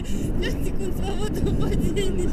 5 секунд свободного падения.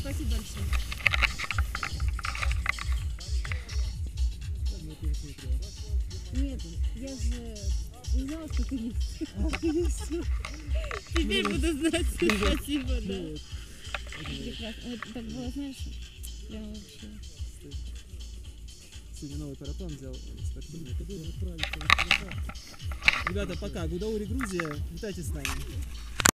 Спасибо большое. Нет, я же не знала, что ты есть. Теперь буду знать. Спасибо, да. Прекрасно. Вот так было, знаешь, прям вообще. Сегодня новый параплан взял спортивный. Ребята, пока. Гудаури, Грузия. Летайте с нами.